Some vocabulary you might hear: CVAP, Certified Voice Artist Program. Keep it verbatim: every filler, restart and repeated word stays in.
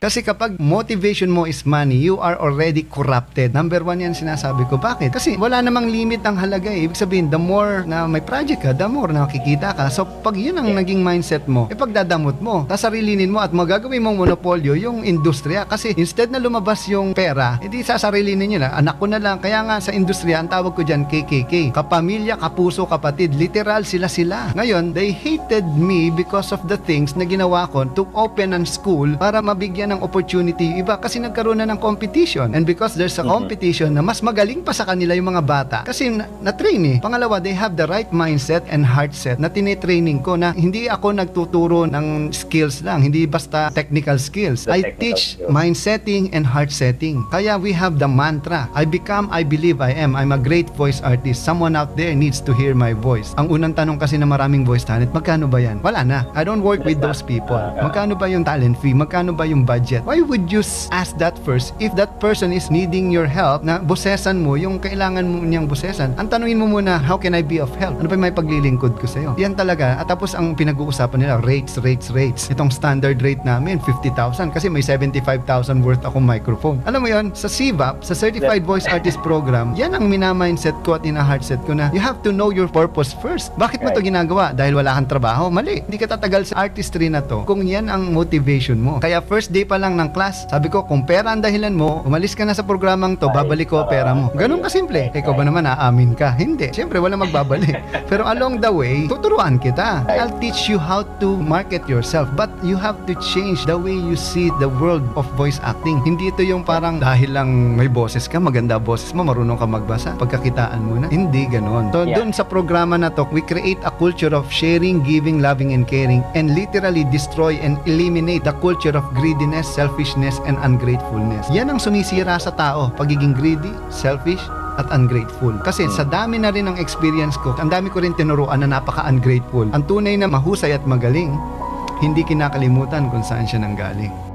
Kasi kapag motivation mo is money, you are already corrupted. Number one yan sinasabi ko. Bakit? Kasi wala namang limit ang halaga eh. Ibig sabihin, the more na may project ka, the more na makikita ka. So, pag yun ang naging mindset mo, eh pagdadamot mo, sasarilinin mo at magagawin mong monopolyo yung industriya. Kasi instead na lumabas yung pera, hindi eh, sasarilinin nyo na, anak ko na lang. Kaya nga sa industriya, ang tawag ko dyan, K K K. Kapamilya, kapuso, kapatid. Literal, sila-sila. Ngayon, they hated me because of the things na ginawa ko to open a school para mabigyan ng opportunity iba kasi nagkaroon na ng competition, and because there's a competition na mas magaling pa sa kanila yung mga bata kasi na-train na eh. Pangalawa, they have the right mindset and heart set na tinitraining ko na hindi ako nagtuturo ng skills lang, hindi basta technical skills. The I technical teach skills. Mind setting and heart setting. Kaya we have the mantra, I become, I believe I am. I'm a great voice artist. Someone out there needs to hear my voice. Ang unang tanong kasi na maraming voice talent, magkano ba yan? Wala na. I don't work with those people. Magkano ba yung talent fee? Magkano ba yung budget? Why would you ask that first if that person is needing your help na busesan mo yung kailangan mo niyang busesan? Ang tanungin mo muna, how can I be of help? Ano pa may paglilingkod ko sa'yo? Yan talaga. At tapos ang pinag-uusapan nila, rates, rates, rates. Itong standard rate namin, fifty thousand kasi may seventy-five thousand worth akong microphone. Alam mo yon, sa C V A P, sa Certified Voice Artist Program, yan ang mina-mindset ko at ina-heartset ko na you have to know your purpose first. Bakit mo to ginagawa? Dahil wala kang trabaho? Mali. Hindi ka tatagal sa artistry na to kung yan ang motivation mo. Kaya first day pa lang ng class, sabi ko, kung pera ang dahilan mo, umalis ka na sa programang to, babalik ko pera mo. Ganun kasimple. Ikaw ba naman aamin ka? Hindi. Siyempre, wala magbabalik. Pero along the way, tuturuan kita. I'll teach you how to market yourself, but you have to change the way you see the world of voice acting. Hindi ito yung parang dahil lang may boses ka, maganda boses mo, marunong ka magbasa, pagkakitaan mo na. Hindi ganun. So, dun sa programa na to, we create a culture of sharing, giving, loving, and caring, and literally destroy and eliminate the culture of greediness, selfishness, and ungratefulness. Yan ang sumisira sa tao, pagiging greedy, selfish, at ungrateful. Kasi sa dami na rin ng experience ko, ang dami ko rin tinuruan na napaka-ungrateful. Ang tunay na mahusay at magaling, hindi kinakalimutan kung saan siya nanggaling.